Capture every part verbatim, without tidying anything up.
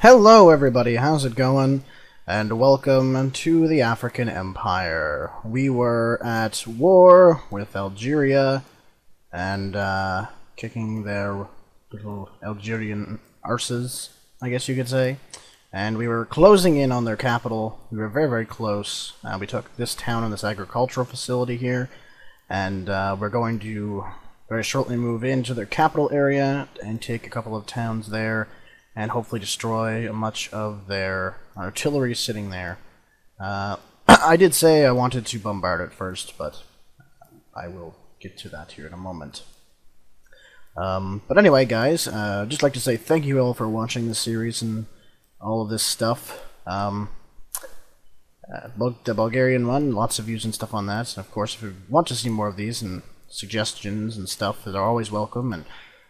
Hello everybody, how's it going? And welcome to the African Empire. We were at war with Algeria and uh, kicking their little Algerian arses, I guess you could say. And we were closing in on their capital. We were very, very close. Uh, we took this town and this agricultural facility here, and uh, we're going to very shortly move into their capital area and take a couple of towns there, and hopefully destroy much of their artillery sitting there. Uh, I did say I wanted to bombard it first, but I will get to that here in a moment. Um, but anyway, guys, uh, I'd just like to say thank you all for watching this series and all of this stuff. Um, uh, the Bulgarian one, lots of views and stuff on that, and of course if you want to see more of these and suggestions and stuff, they're always welcome, and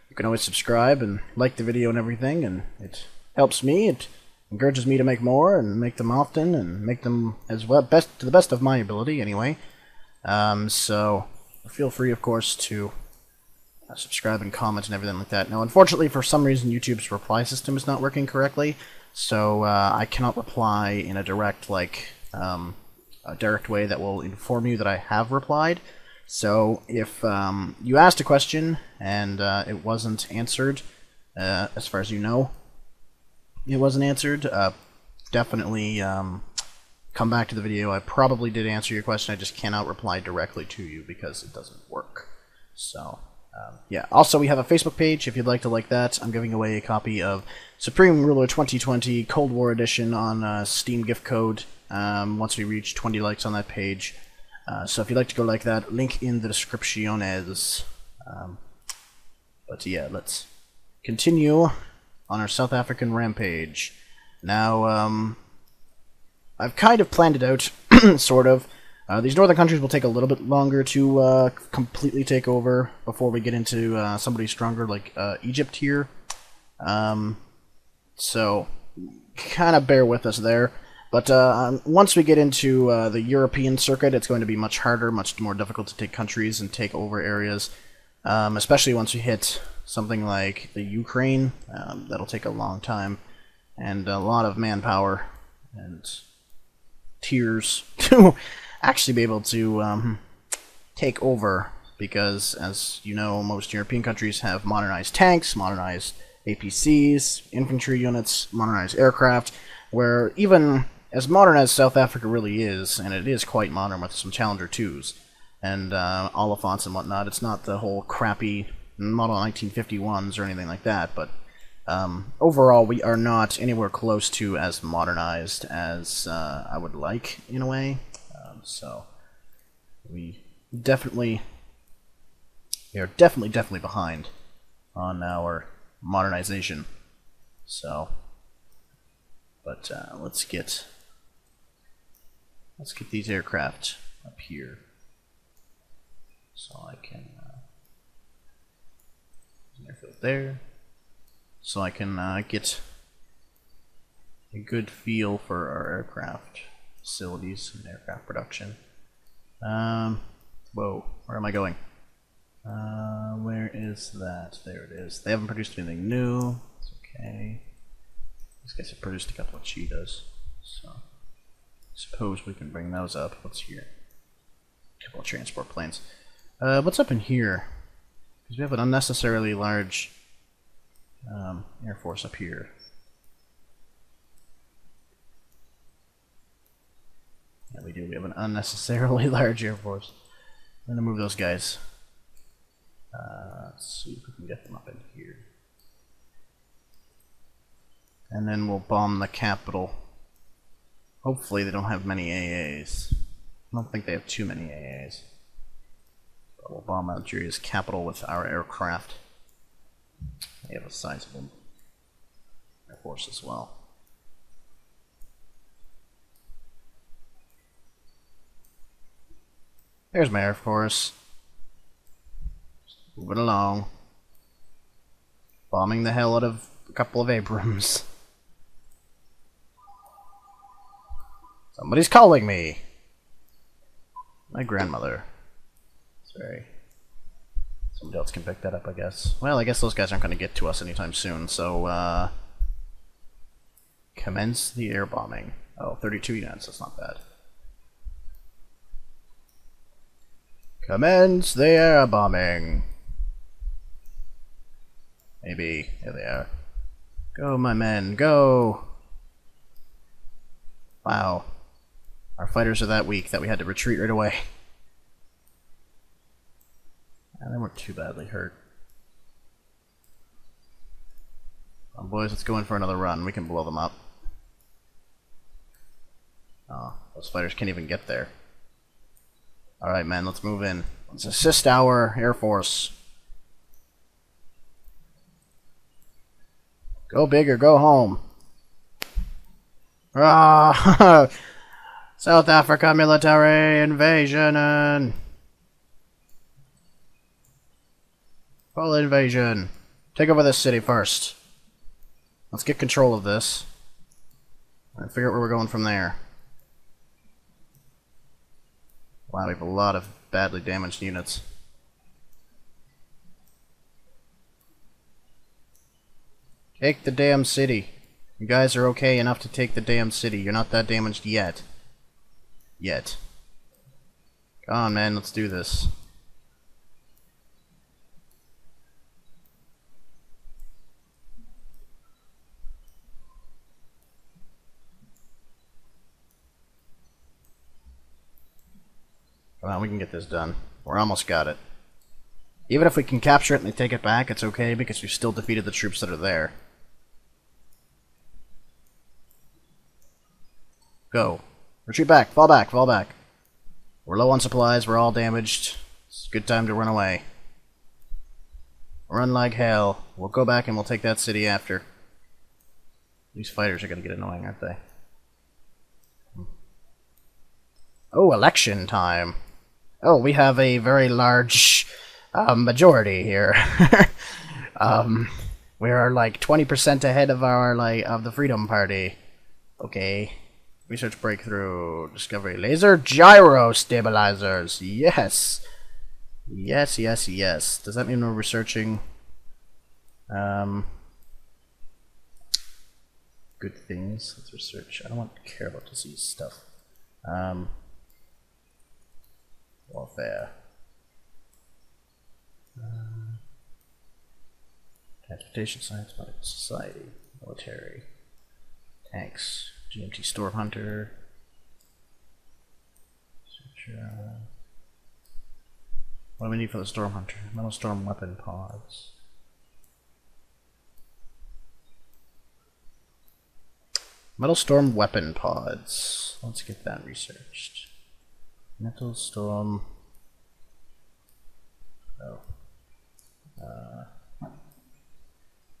you can always subscribe and like the video and everything, and it helps me, it encourages me to make more and make them often and make them as well, best to the best of my ability anyway. Um, so feel free, of course, to uh, subscribe and comment and everything like that. Now, unfortunately, for some reason, YouTube's reply system is not working correctly, so uh, I cannot reply in a direct, like, um, a direct way that will inform you that I have replied. So if um, you asked a question and uh, it wasn't answered, uh, as far as you know, it wasn't answered, uh, definitely um, come back to the video. I probably did answer your question, I just cannot reply directly to you because it doesn't work. So um, yeah, also we have a Facebook page if you'd like to like that. I'm giving away a copy of Supreme Ruler twenty twenty Cold War Edition on uh, Steam gift code um, once we reach twenty likes on that page. Uh, so if you'd like to go like that, link in the descriptiones. Um, but yeah, let's continue on our South African rampage. Now, um, I've kind of planned it out, sort of. Uh, these northern countries will take a little bit longer to uh, completely take over before we get into uh, somebody stronger like uh, Egypt here. Um, so, kind of bear with us there. But uh, once we get into uh, the European circuit, it's going to be much harder, much more difficult to take countries and take over areas, um, especially once we hit something like the Ukraine. Um, that'll take a long time and a lot of manpower and tears to actually be able to um, take over, because, as you know, most European countries have modernized tanks, modernized A P Cs, infantry units, modernized aircraft, where even as modern as South Africa really is, and it is quite modern with some Challenger twos and uh, Oliphants and whatnot, it's not the whole crappy model nineteen fifty-ones or anything like that, but um, overall we are not anywhere close to as modernized as uh, I would like, in a way. Um, so we definitely, we are definitely, definitely behind on our modernization. So, but uh, let's get let's get these aircraft up here so I can uh, airfield there, so I can uh, get a good feel for our aircraft facilities and aircraft production. Um, whoa, where am I going? Uh, where is that? There it is. They haven't produced anything new. It's okay. These guys have produced a couple of Cheetahs, so I suppose we can bring those up. What's here? A couple of transport planes. Uh, what's up in here? Because we have an unnecessarily large um, air force up here. Yeah, we do. We have an unnecessarily large air force. I'm going to move those guys. Uh, let's see if we can get them up in here. And then we'll bomb the capital. Hopefully they don't have many A As. I don't think they have too many A As. But we'll bomb Algeria's capital with our aircraft. They have a sizable air force as well. There's my air force. Just move it along. Bombing the hell out of a couple of Abrams. Somebody's calling me. My grandmother. Sorry. Somebody else can pick that up, I guess. Well, I guess those guys aren't going to get to us anytime soon, so, uh... Commence the air bombing. Oh, thirty-two units, that's not bad. Commence the air bombing. Maybe. There they are. Go, my men, go! Wow. Our fighters are that weak that we had to retreat right away. And they weren't too badly hurt. Well, boys, let's go in for another run. We can blow them up. Oh, those fighters can't even get there. Alright, men, let's move in. Let's assist our Air Force. Go big or go home. Ah, South Africa military invasion. Full invasion. Take over this city first. Let's get control of this and figure out where we're going from there. Wow, we have a lot of badly damaged units. Take the damn city. You guys are okay enough to take the damn city. You're not that damaged yet. Yet. Come on, man, let's do this. Come on, we can get this done. We're almost got it. Even if we can capture it and they take it back, it's okay because we've still defeated the troops that are there. Go. Retreat back. Fall back. Fall back. We're low on supplies. We're all damaged. It's a good time to run away. Run like hell. We'll go back and we'll take that city after. These fighters are going to get annoying, aren't they? Oh, election time. Oh, we have a very large uh, majority here. um, we are like twenty percent ahead of our like of the Freedom Party. Okay. Research breakthrough, discovery, laser gyro stabilizers. Yes, yes, yes, yes. Does that mean we're researching? Um, good things. Let's research. I don't want to care about disease stuff. Um, warfare. Uh, transportation science, medical society, military, tanks. G M T Storm Hunter. What do we need for the Storm Hunter? Metal Storm Weapon Pods. Metal Storm Weapon Pods. Let's get that researched. Metal Storm. Oh. Uh,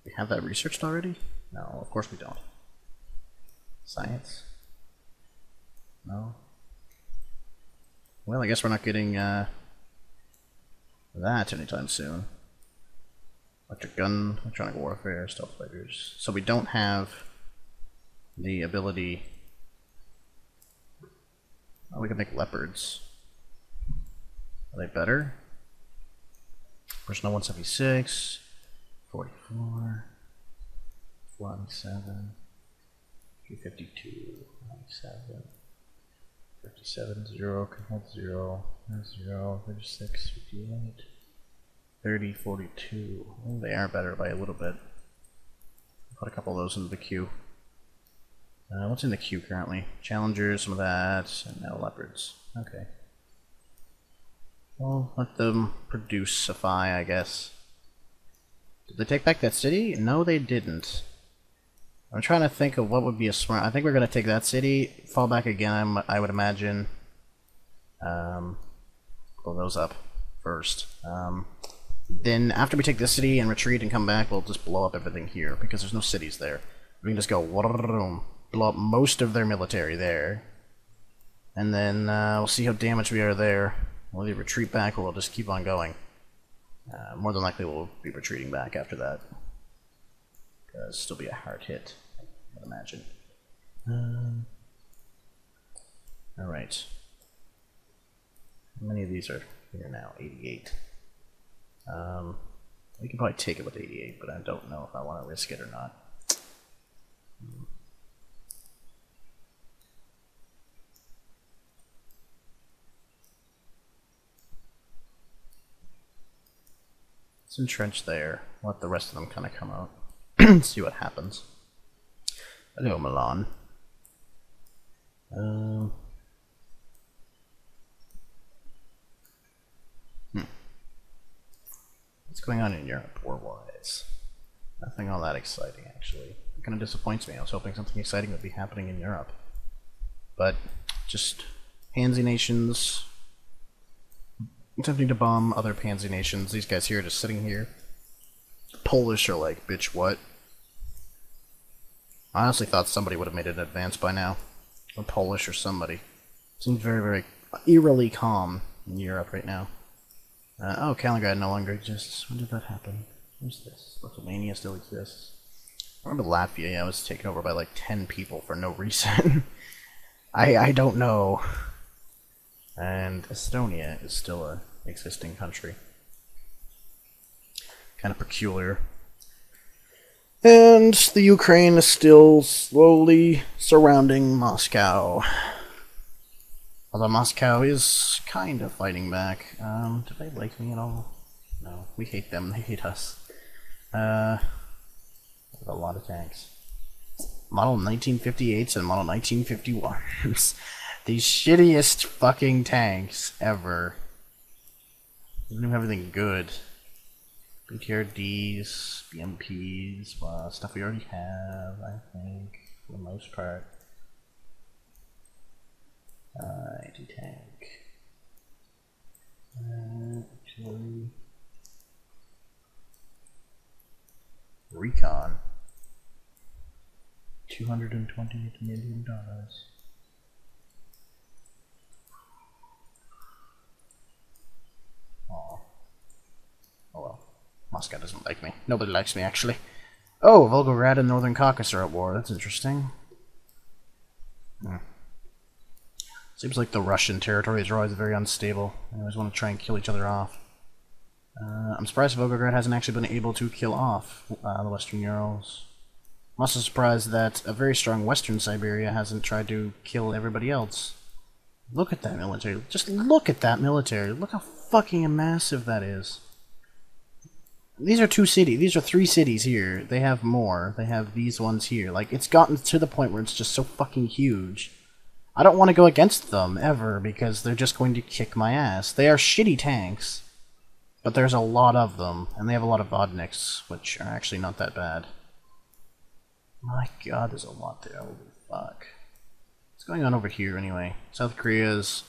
we have that researched already? No, of course we don't. Science? No? Well, I guess we're not getting uh, that anytime soon. Electric gun, electronic warfare, stealth fighters. So we don't have the ability... Oh, we can make leopards. Are they better? Personnel one seventy-six, forty-four, twenty-seven... fifty-two, ninety-seven, fifty-seven, zero, zero, zero, thirty-six, fifty-eight, thirty, forty-two. Oh, they are better by a little bit. Put a couple of those into the queue. Uh, what's in the queue currently? Challengers, some of that, and now leopards. Okay. Well, let them produceify, I guess. Did they take back that city? No, they didn't. I'm trying to think of what would be a smart... I think we're going to take that city, fall back again, I would imagine. Um, blow those up first. Um, then after we take this city and retreat and come back, we'll just blow up everything here, because there's no cities there. We can just go... blow up most of their military there. And then uh, we'll see how damaged we are there. We'll either retreat back or we'll just keep on going. Uh, more than likely we'll be retreating back after that. Uh, still be a hard hit, I'd imagine. Um, all right. How many of these are here now? eighty-eight. Um, we can probably take it with eighty-eight, but I don't know if I want to risk it or not. Let's entrench there. Let the rest of them kind of come out. See what happens. Hello, Milan. Um. Hmm. What's going on in Europe war-wise? Nothing all that exciting, actually. It kind of disappoints me. I was hoping something exciting would be happening in Europe. But just pansy nations attempting to bomb other pansy nations. These guys here are just sitting here. The Polish are like, bitch, what? I honestly thought somebody would have made an advance by now. Or Polish or somebody. Seems very, very eerily calm in Europe right now. Uh, oh, Kaliningrad no longer exists. When did that happen? Who's this? Lithuania still exists. I remember Latvia, yeah, I was taken over by like ten people for no reason. I, I don't know. And Estonia is still an existing country. Kind of peculiar. And the Ukraine is still slowly surrounding Moscow. Although Moscow is kind of fighting back. Um, do they like me at all? No, we hate them, they hate us. Uh, a lot of tanks. Model nineteen fifty-eights and model nineteen fifty-ones. The shittiest fucking tanks ever. They don't have everything good. B T R Ds, B M Ps, well, stuff we already have, I think, for the most part. Uh, anti-tank. Uh, actually... Recon. two hundred twenty million dollars. Oh. Oh well. Moscow doesn't like me. Nobody likes me, actually. Oh, Volgograd and Northern Caucasus are at war. That's interesting. Hmm. Seems like the Russian territories are always very unstable. They always want to try and kill each other off. Uh, I'm surprised Volgograd hasn't actually been able to kill off uh, the Western Urals. I'm also surprised that a very strong Western Siberia hasn't tried to kill everybody else. Look at that military. Just look at that military. Look how fucking massive that is. These are two cities. These are three cities here. They have more. They have these ones here. Like, it's gotten to the point where it's just so fucking huge. I don't want to go against them, ever, because they're just going to kick my ass. They are shitty tanks. But there's a lot of them, and they have a lot of Vodniks, which are actually not that bad. My god, there's a lot there. Holy fuck. What's going on over here, anyway? South Korea's,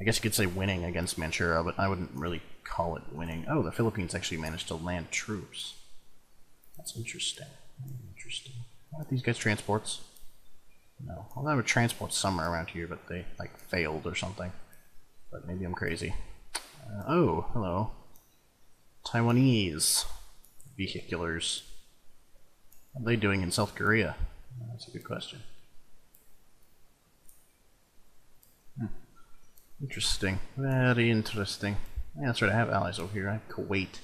I guess you could say winning against Manchuria, but I wouldn't really call it winning. Oh, the Philippines actually managed to land troops. That's interesting. Interesting. Aren't these guys transports? No. Well, they were transports somewhere around here, but they, like, failed or something. But maybe I'm crazy. Uh, oh, hello. Taiwanese vehiculars. What are they doing in South Korea? That's a good question. Hmm. Interesting. Very interesting. Yeah, that's right, I have allies over here. I have Kuwait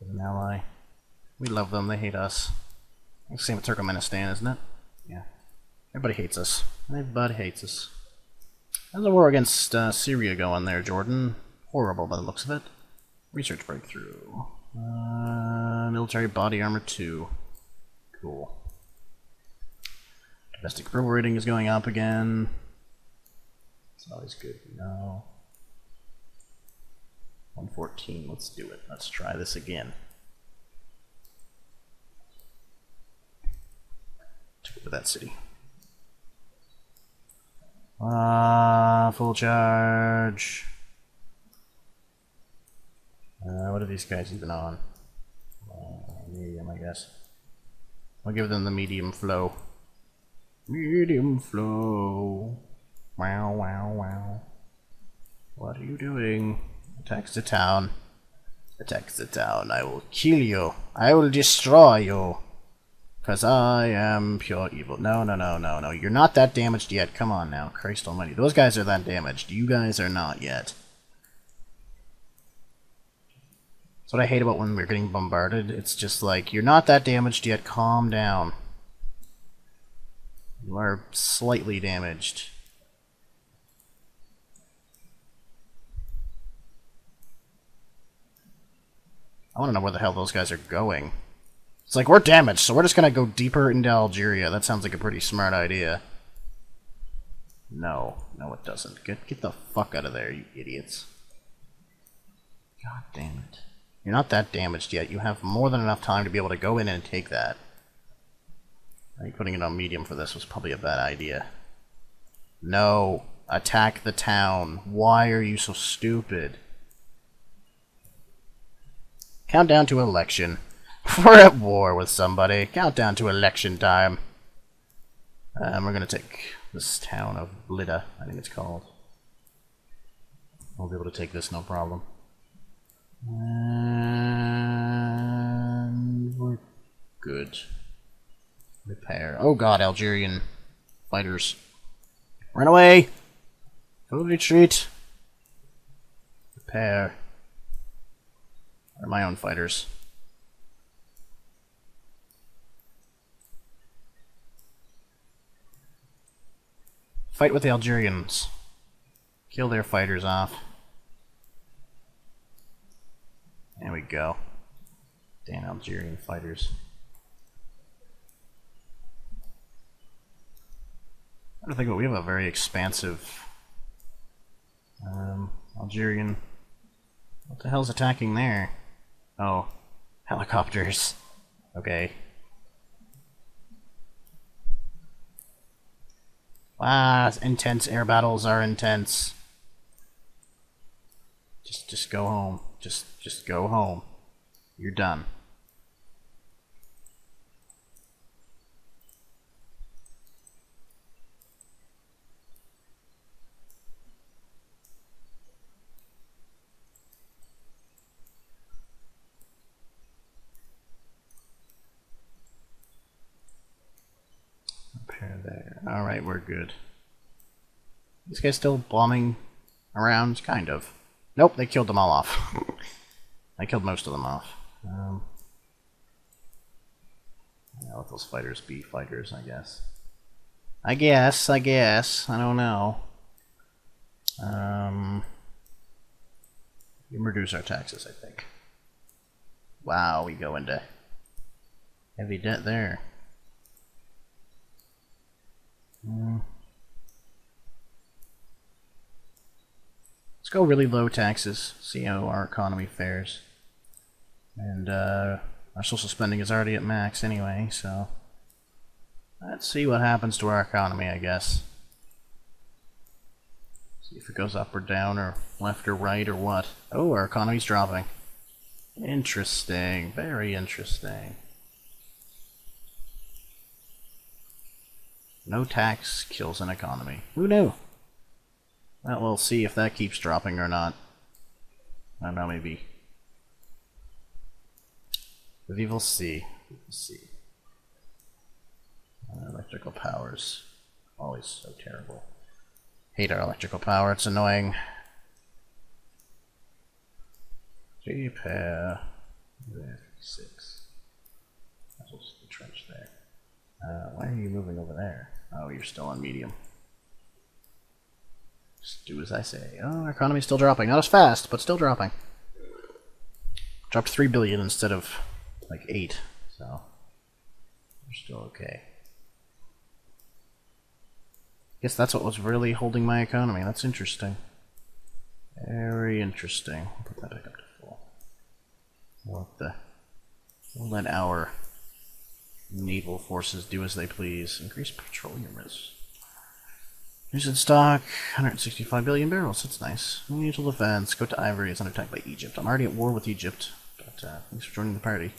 as an ally. We love them, they hate us. Same with Turkmenistan, isn't it? Yeah. Everybody hates us. Everybody hates us. How's the war against uh, Syria going there, Jordan? Horrible by the looks of it. Research breakthrough. Uh, military body armor two. Cool. Domestic approval rating is going up again. It's always good to know. one fourteen, let's do it. Let's try this again. Took over that city. Ah, uh, full charge. Uh, what are these guys even on? Uh, medium, I guess. I'll give them the medium flow. Medium flow. Wow, wow, wow. What are you doing? Attack the town. Attack the town. I will kill you. I will destroy you. Because I am pure evil. No, no, no, no, no. You're not that damaged yet. Come on now. Christ almighty. Those guys are that damaged. You guys are not yet. That's what I hate about when we're getting bombarded. It's just like, you're not that damaged yet, calm down. You are slightly damaged. I want to know where the hell those guys are going. It's like, we're damaged, so we're just going to go deeper into Algeria. That sounds like a pretty smart idea. No. No, it doesn't. Get, get the fuck out of there, you idiots. God damn it. You're not that damaged yet. You have more than enough time to be able to go in and take that. I think putting it on medium for this was probably a bad idea. No. Attack the town. Why are you so stupid? Countdown to election. We're at war with somebody. Countdown to election time. Um, we're going to take this town of Blida, I think it's called. We'll be able to take this, no problem. And we're good. Repair. Oh god, Algerian fighters. Run away! Go retreat! Repair. They're my own fighters. Fight with the Algerians. Kill their fighters off. There we go. Damn Algerian fighters. I think we have a very expansive um, Algerian. What the hell's attacking there? Oh, helicopters. Okay. Ah, intense air battles are intense. Just, just go home. Just, just go home. You're done. Alright, we're good. These guys still bombing around? Kind of. Nope, they killed them all off. I killed most of them off. Um, yeah, let those fighters be fighters, I guess. I guess, I guess. I don't know. Um, we can reduce our taxes, I think. Wow, we go into heavy debt there. Let's go really low taxes, see how our economy fares. And uh, our social spending is already at max anyway, so let's see what happens to our economy, I guess. See if it goes up or down or left or right or what. Oh, our economy's dropping. Interesting, very interesting. No tax kills an economy. Who knew? Well, we'll see if that keeps dropping or not. I don't know, maybe. We will see. We will see. Uh, electrical power's always so terrible. Hate our electrical power, it's annoying. Repair. fifty-six. That's also the trench there. Uh, why are you moving over there? Oh, you're still on medium. Just do as I say. Oh, our economy's still dropping. Not as fast, but still dropping. Dropped three billion instead of like eight, so we're still okay. Guess that's what was really holding my economy. That's interesting. Very interesting. I'll put that back up to full. What the? We'll let our naval forces do as they please. Increase petroleum risk. News in stock, one hundred sixty-five billion barrels, that's nice. Mutual defense, go to Ivory, is under attack by Egypt. I'm already at war with Egypt, but uh, thanks for joining the party.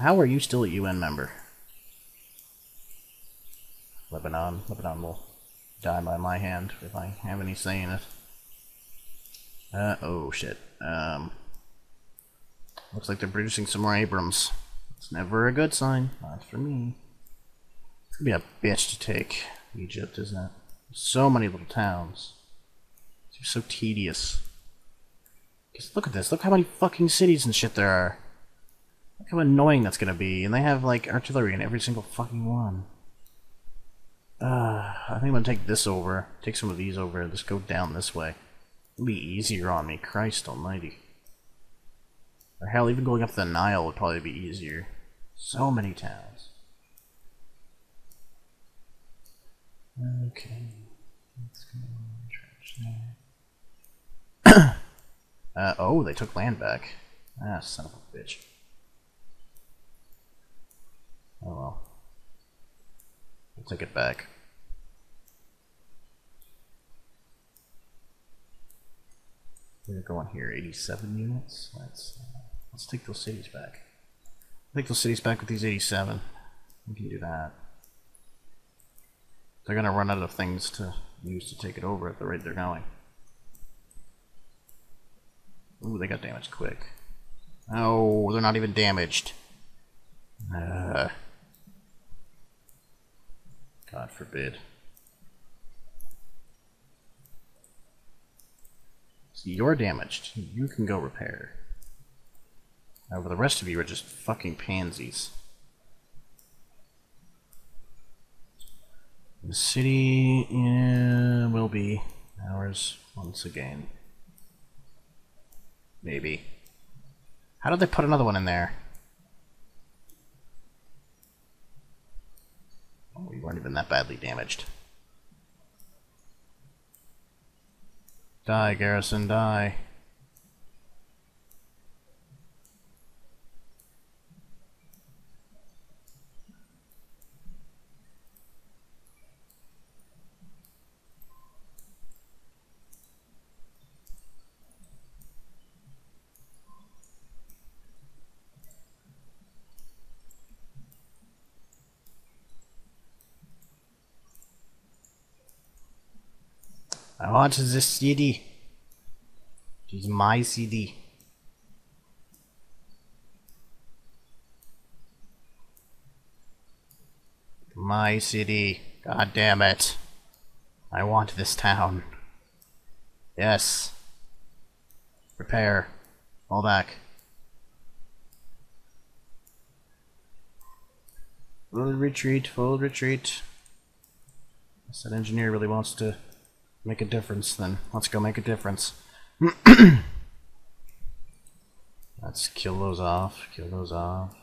How are you still a U N member? Lebanon, Lebanon will die by my hand if I have any say in it. Uh, oh shit. Um, looks like they're producing some more Abrams. It's never a good sign. Not for me. It's gonna be a bitch to take Egypt, isn't it? So many little towns. It's so tedious. Just look at this. Look how many fucking cities and shit there are. Look how annoying that's gonna be. And they have, like, artillery in every single fucking one. Uh, I think I'm gonna take this over. Take some of these over and just go down this way. It'll be easier on me. Christ almighty. Or hell, even going up the Nile would probably be easier. So many towns. Okay. Let's go trench there. uh, oh, they took land back. Ah, son of a bitch. Oh well. We'll take it back. We're going here, eighty-seven units. Let's uh, let's take those cities back. Take those cities back with these eighty-seven. We can do that. They're gonna run out of things to use to take it over at the rate they're going. Ooh, they got damaged quick. Oh, they're not even damaged. Uh, God forbid. You're damaged. You can go repair. However, the rest of you are just fucking pansies. The city yeah, will be ours once again. Maybe. How did they put another one in there? Oh, we weren't even that badly damaged. Die, Garrison, die. I want this C D. She's my C D. My C D. God damn it. I want this town. Yes. Repair. Fall back. Full retreat, full retreat. Unless that engineer really wants to make a difference, then. Let's go make a difference. Let's kill those off, kill those off.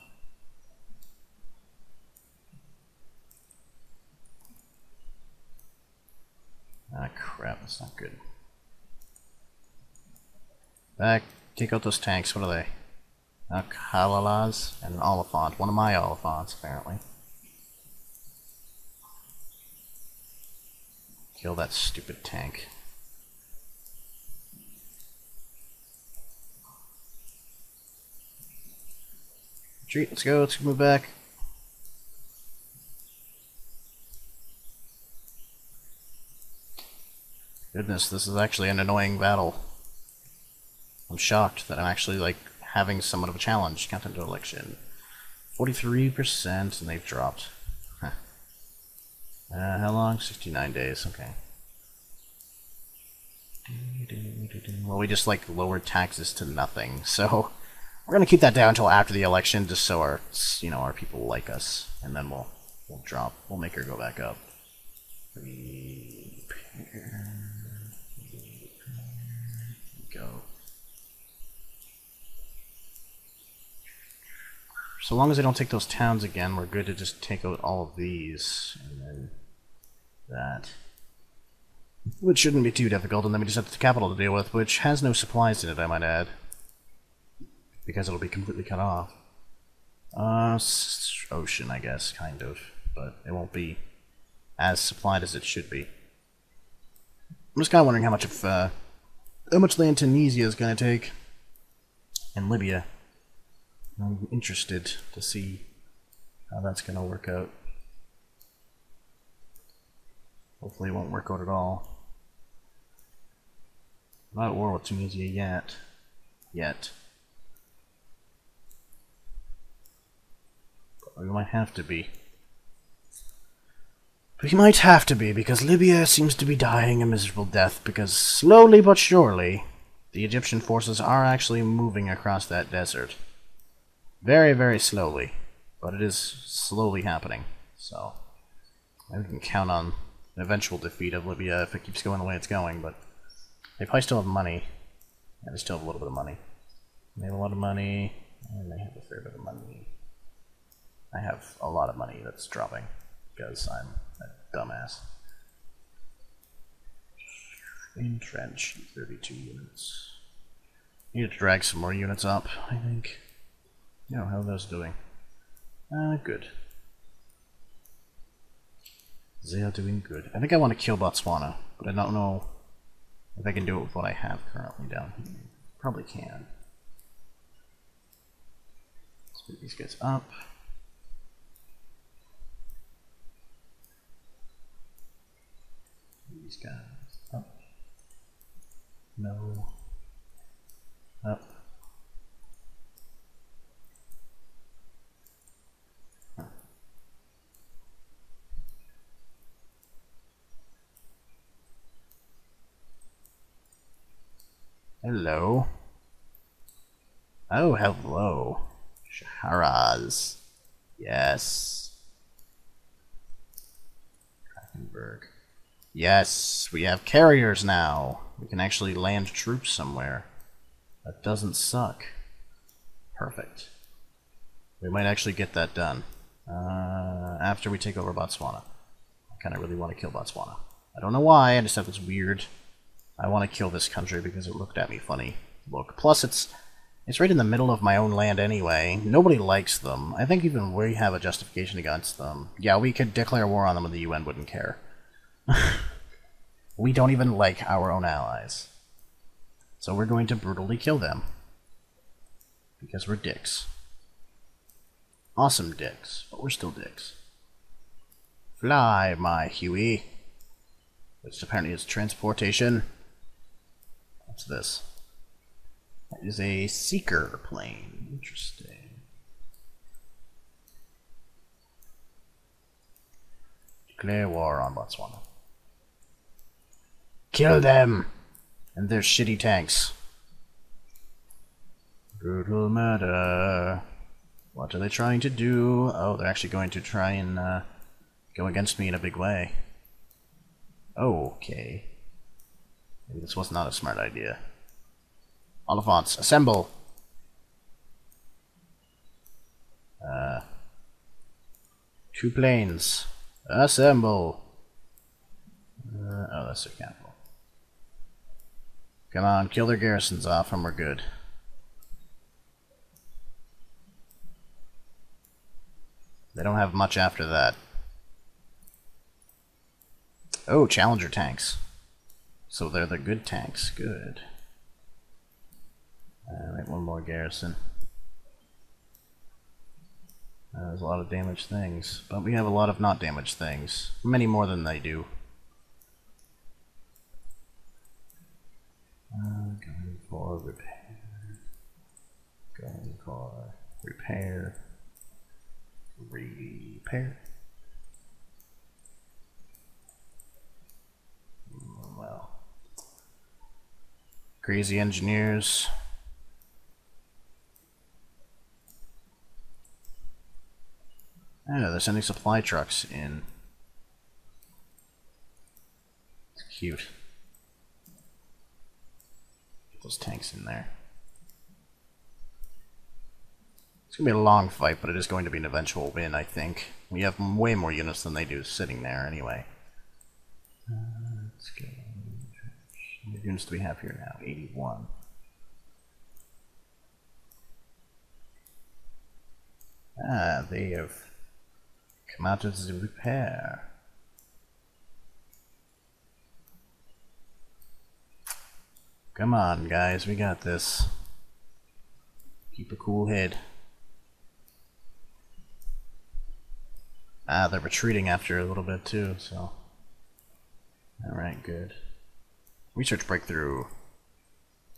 Ah, crap, that's not good. Back, take out those tanks, what are they? Ah, Kalalas and an Oliphant, one of my Oliphants, apparently. Kill that stupid tank. Retreat, let's go, let's move back. Goodness, this is actually an annoying battle. I'm shocked that I'm actually, like, having somewhat of a challenge. Countdown to election. forty-three percent, and they've dropped. Uh, how long? sixty-nine days, okay. Well, we just, like, lowered taxes to nothing, so we're gonna keep that down until after the election, just so our, you know, our people like us, and then we'll, we'll drop, we'll make her go back up. Repair. Go. So long as they don't take those towns again, we're good to just take out all of these, and then that, which shouldn't be too difficult, and then we just have the capital to deal with, which has no supplies in it, I might add, because it'll be completely cut off. Uh, ocean, I guess, kind of, but it won't be as supplied as it should be. I'm just kind of wondering how much of uh, how much land Tunisia is going to take, and Libya. I'm interested to see how that's going to work out. Hopefully it won't work out at all. I'm not at war with Tunisia yet. Yet. But we might have to be. We might have to be, because Libya seems to be dying a miserable death, because slowly but surely, the Egyptian forces are actually moving across that desert. Very, very slowly, but it is slowly happening, so maybe we can count on an eventual defeat of Libya if it keeps going the way it's going, but they probably still have money. Yeah, they still have a little bit of money. They have a lot of money, and they have a fair bit of money. I have a lot of money that's dropping because I'm a dumbass. Entrench, thirty-two units. Need to drag some more units up, I think. You know, how are those doing? Uh, good. They are doing good. I think I want to kill Botswana, but I don't know if I can do it with what I have currently down here. Probably can. Let's put these guys up. These guys up. No. Up. Hello. Oh, hello. Shaharaz. Yes. Krakenberg. Yes, we have carriers now. We can actually land troops somewhere. That doesn't suck. Perfect. We might actually get that done. Uh, after we take over Botswana. I kind of really want to kill Botswana. I don't know why, I just have this weird... I want to kill this country because it looked at me funny. Look, plus it's it's right in the middle of my own land anyway. Nobody likes them. I think even we have a justification against them. Yeah, we could declare war on them and the U N wouldn't care. We don't even like our own allies. So we're going to brutally kill them. Because we're dicks. Awesome dicks, but we're still dicks. Fly, my Huey. Which apparently is transportation. What's this? That is a seeker plane. Interesting. Declare war on Botswana. Kill them! And their shitty tanks. Brutal murder. What are they trying to do? Oh, they're actually going to try and uh, go against me in a big way. Okay. Maybe this was not a smart idea. Oliphants, assemble! Uh, two planes. Assemble! Uh, oh, that's their capital. Come on, kill their garrisons off and we're good. They don't have much after that. Oh, Challenger tanks. So they're the good tanks. Good. Alright, one more garrison. Uh, there's a lot of damaged things, but we have a lot of not damaged things. Many more than they do. Uh, going for repair. Going for repair. Repair. Well, crazy engineers. I don't know, they're sending supply trucks in. It's cute. Get those tanks in there. It's going to be a long fight, but it is going to be an eventual win, I think. We have way more units than they do sitting there, anyway. Uh, let's go. How many units do we have here now? eighty-one. Ah, they have come out of the repair. Come on, guys, we got this. Keep a cool head. Ah, they're retreating after a little bit too, so. Alright, good. Research breakthrough.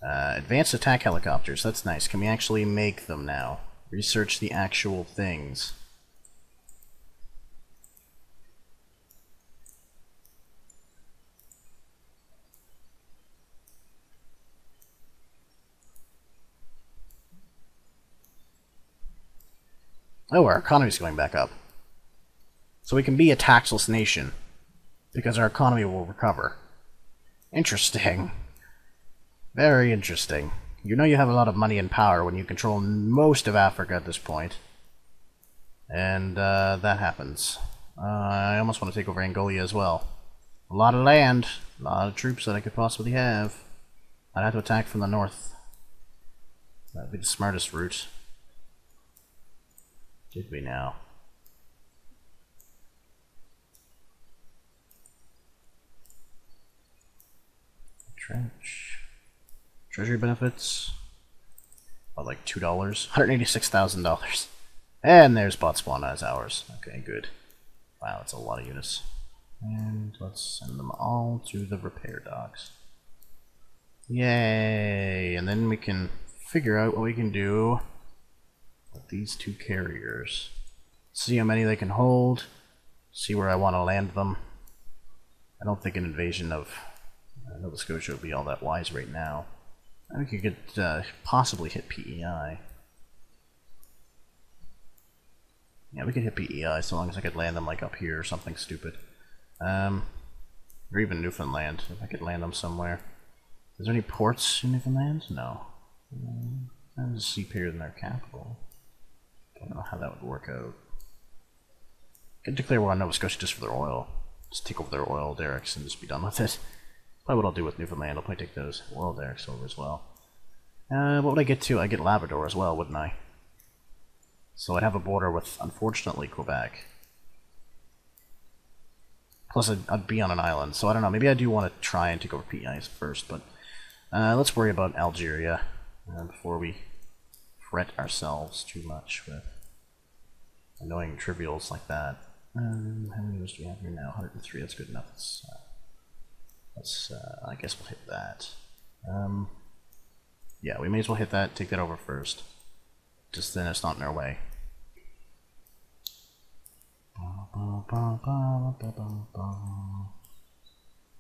Uh, advanced attack helicopters, that's nice. Can we actually make them now? Research the actual things. Oh, our economy's going back up. So we can be a taxless nation. Because our economy will recover. Interesting. Very interesting. You know you have a lot of money and power when you control most of Africa at this point. And uh, that happens. Uh, I almost want to take over Angola as well. A lot of land, a lot of troops that I could possibly have. I'd have to attack from the north. That would be the smartest route. Did we now? Trench. Treasury benefits. About like two dollars. one hundred eighty-six thousand dollars. And there's Botswana as ours. Okay, good. Wow, that's a lot of units. And let's send them all to the repair docks. Yay! And then we can figure out what we can do with these two carriers. See how many they can hold. See where I want to land them. I don't think an invasion of uh, Nova Scotia would be all that wise right now. I think we could uh, possibly hit P E I. Yeah, we could hit P E I so long as I could land them like up here or something stupid. Um, or even Newfoundland, if I could land them somewhere. Is there any ports in Newfoundland? No. Um, that is cheaper than their capital. I don't know how that would work out. I could declare war on Nova Scotia just for their oil. Just take over their oil derricks and just be done with it. Probably what I'll do with Newfoundland, I'll probably take those oil derricks over as well. Uh, what would I get to? I'd get Labrador as well, wouldn't I? So I'd have a border with, unfortunately, Quebec. Plus, I'd, I'd be on an island, so I don't know. Maybe I do want to try and take over P E I first, but uh, let's worry about Algeria uh, before we fret ourselves too much with annoying trivials like that. Um, how many do we have here now? one hundred three, that's good enough. Let's, uh, let's uh, I guess we'll hit that. Um, yeah, we may as well hit that, take that over first. Just then it's not in our way.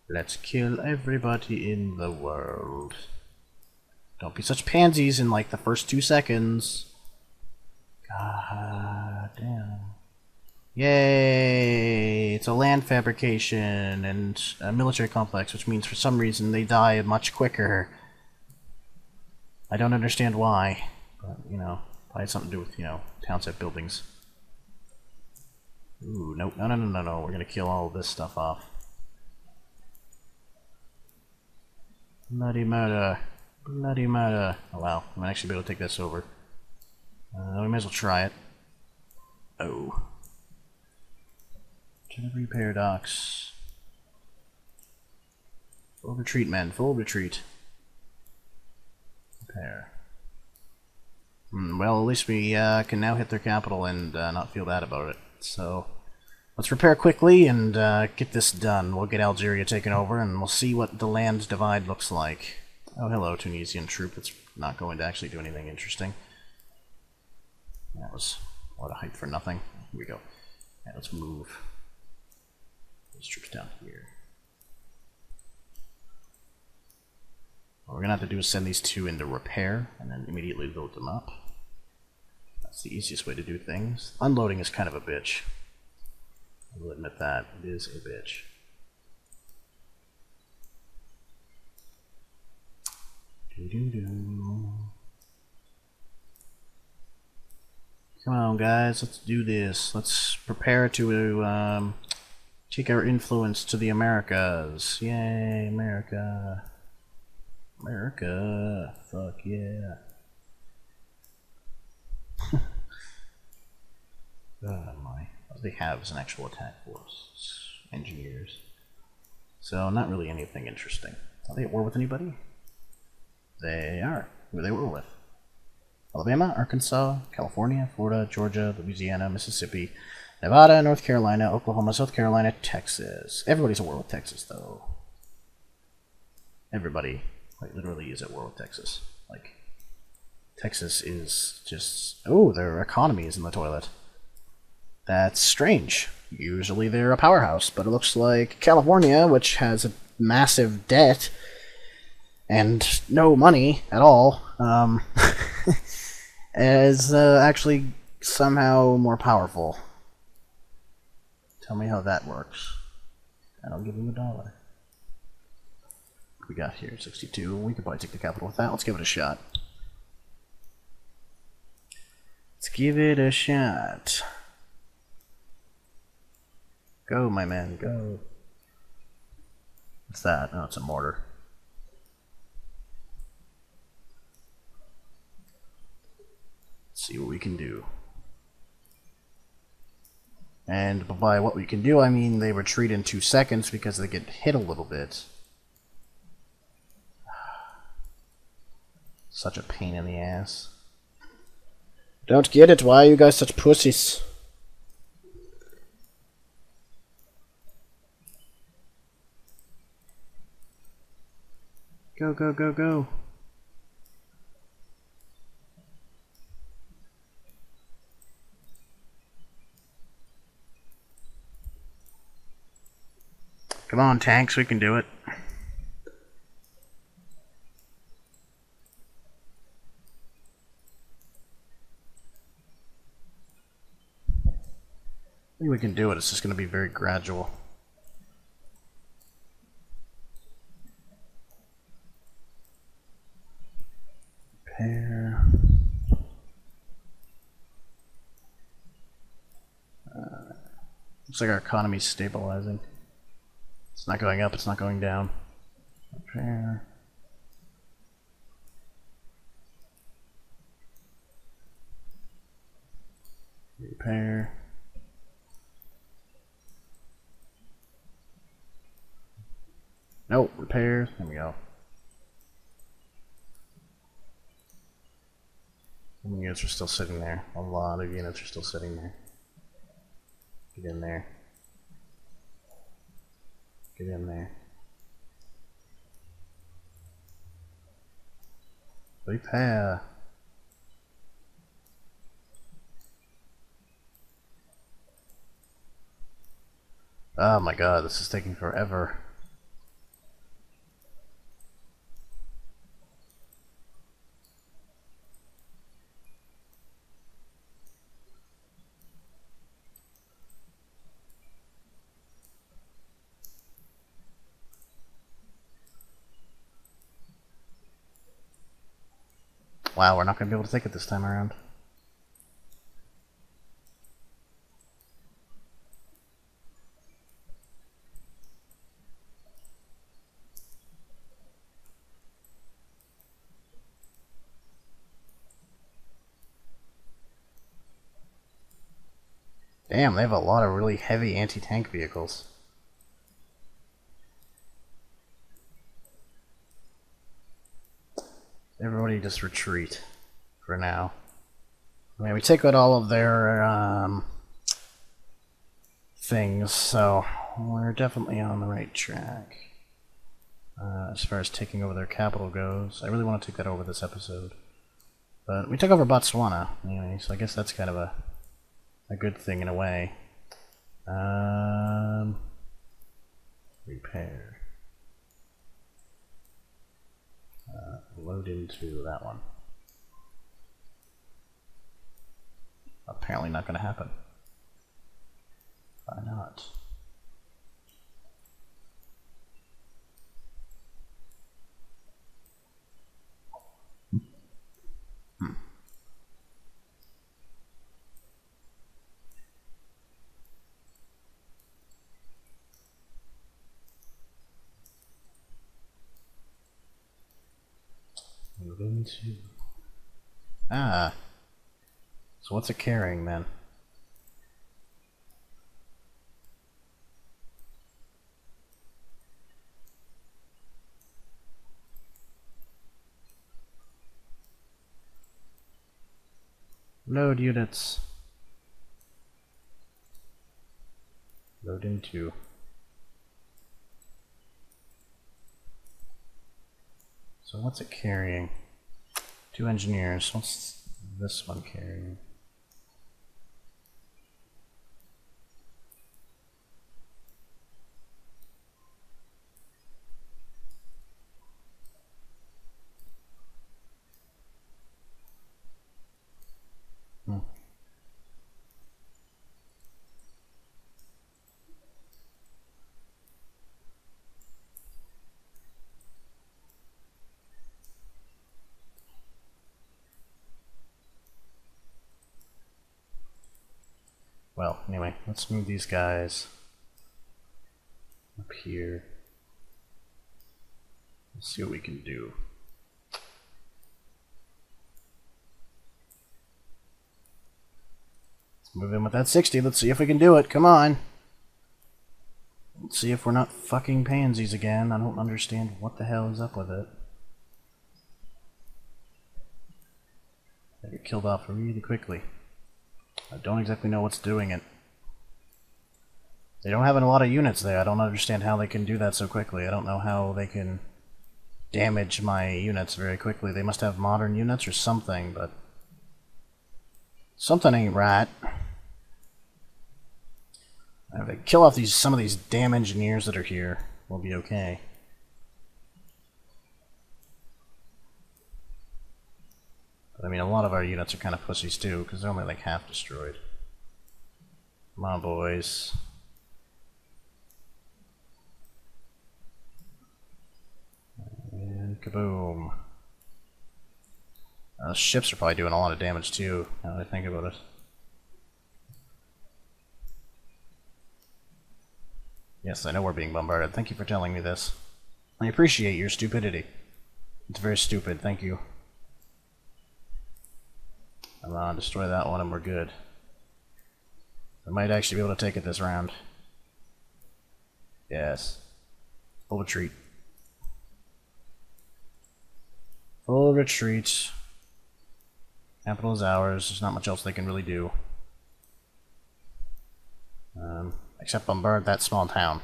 Let's kill everybody in the world. Don't be such pansies in like the first two seconds. God damn. Yay! It's a land fabrication and a military complex, which means for some reason they die much quicker. I don't understand why, but you know. Probably had something to do with, you know, townsite buildings. Ooh, no, no, no, no, no, no. We're gonna kill all of this stuff off. Bloody murder. Bloody murder. Oh, wow. I might actually be able to take this over. Uh, we may as well try it. Oh. Delivery paradox. Full retreat, men. Full retreat. Repair. Well, at least we uh, can now hit their capital and uh, not feel bad about it. So, let's repair quickly and uh, get this done. We'll get Algeria taken over and we'll see what the land divide looks like. Oh, hello, Tunisian troop. It's not going to actually do anything interesting. That was a lot of hype for nothing. Here we go. Yeah, let's move these troops down here. What we're going to have to do is send these two into repair and then immediately load them up. That's the easiest way to do things. Unloading is kind of a bitch. I will admit that. It is a bitch. Doo-doo-doo. Come on, guys. Let's do this. Let's prepare to um, take our influence to the Americas. Yay, America. America. Fuck yeah. Oh my. What they have is an actual attack force. Engineers. So, not really anything interesting. Are they at war with anybody? They are. Who they were with? Alabama, Arkansas, California, Florida, Georgia, Louisiana, Mississippi, Nevada, North Carolina, Oklahoma, South Carolina, Texas. Everybody's at war with Texas, though. Everybody, like, literally is at war with Texas. Like, Texas is just... Oh, their economy is in the toilet. That's strange. Usually they're a powerhouse, but it looks like California, which has a massive debt and no money at all, um, is uh, actually somehow more powerful. Tell me how that works, and I'll give you a dollar. we got here? sixty-two. We could probably take the capital with that. Let's give it a shot. Let's give it a shot. Go, my man, go. What's that? Oh, it's a mortar. Let's see what we can do. And by what we can do, I mean they retreat in two seconds because they get hit a little bit. Such a pain in the ass. Don't get it. Why are you guys such pussies? Go, go, go, go. Come on, tanks, we can do it. I think we can do it, it's just going to be very gradual. Repair. Uh, looks like our economy's stabilizing. It's not going up, it's not going down. Repair. Repair. Nope, repair. There we go. How many units are still sitting there? A lot of units are still sitting there. Get in there. Get in there. Repair. Oh my god, this is taking forever. Wow, we're not going to be able to take it this time around. Damn, they have a lot of really heavy anti-tank vehicles. Everybody just retreat for now. I mean, we take out all of their um, things, so we're definitely on the right track uh, as far as taking over their capital goes. I really want to take that over this episode, but we took over Botswana anyway, so I guess that's kind of a a good thing in a way. Um, repair. Uh, load into that one. Apparently not going to happen. Why not? Hmm. Move into... Ah! So what's it carrying then? Load units. Load into... So what's it carrying? Two engineers. What's this one carrying? Hmm. Oh, anyway, let's move these guys up here. Let's see what we can do. Let's move in with that sixty. Let's see if we can do it. Come on. Let's see if we're not fucking pansies again. I don't understand what the hell is up with it. They get killed off really quickly. I don't exactly know what's doing it. They don't have a lot of units there. I don't understand how they can do that so quickly. I don't know how they can damage my units very quickly. They must have modern units or something, but something ain't right. If they kill off these some of these damn engineers that are here, we'll be okay. But I mean, a lot of our units are kind of pussies too, because they're only like half destroyed. Come on, boys. And kaboom. Uh, ships are probably doing a lot of damage too, now that I think about it. Yes, I know we're being bombarded. Thank you for telling me this. I appreciate your stupidity. It's very stupid, thank you. Come on, destroy that one and we're good. I might actually be able to take it this round. Yes. Full retreat. Full retreat. Capital is ours. There's not much else they can really do. Um, except bombard that small town.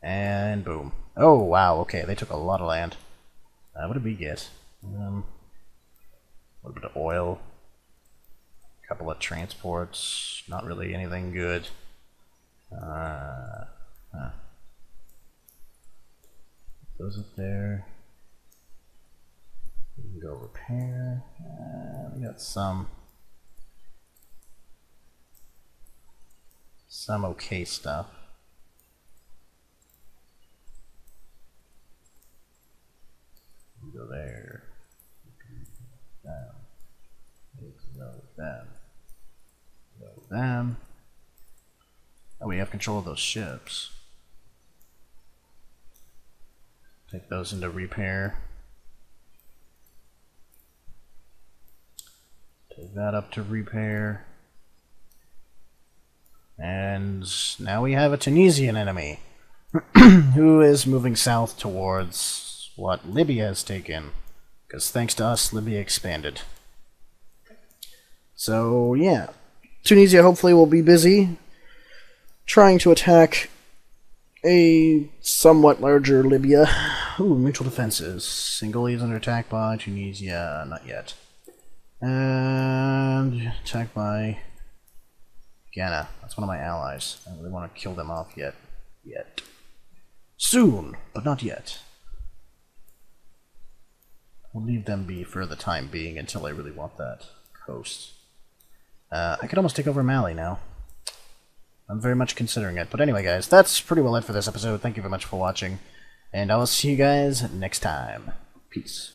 And boom. Oh, wow, okay, they took a lot of land. Uh, what did we get? Um... A little bit of oil, a couple of transports, not really anything good. Uh, huh. Those up there. We can go repair. Uh, we got some, some okay stuff. Go there. Them. Ignore them. Ignore them. Oh, we have control of those ships. Take those into repair. Take that up to repair. And now we have a Tunisian enemy who is moving south towards what Libya has taken. Because thanks to us, Libya expanded. So, yeah. Tunisia hopefully will be busy trying to attack a somewhat larger Libya. Ooh, mutual defenses. Singalese is under attack by Tunisia. Not yet. And attacked by Ghana. That's one of my allies. I don't really want to kill them off yet. Yet. Soon, but not yet. We'll leave them be for the time being until I really want that coast. Uh, I could almost take over Mali now. I'm very much considering it. But anyway, guys, that's pretty well it for this episode. Thank you very much for watching, and I will see you guys next time. Peace.